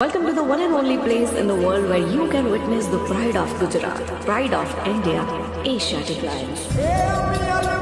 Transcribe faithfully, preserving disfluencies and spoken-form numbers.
Welcome to the one and only place in the world where you can witness the pride of Gujarat, pride of India, Asiatic Lions.